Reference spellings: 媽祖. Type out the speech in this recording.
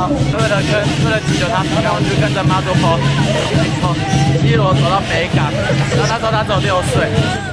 后为了祈求他平安，我就跟着妈祖婆一起走，一路走到北港。然后那时候他只有6岁。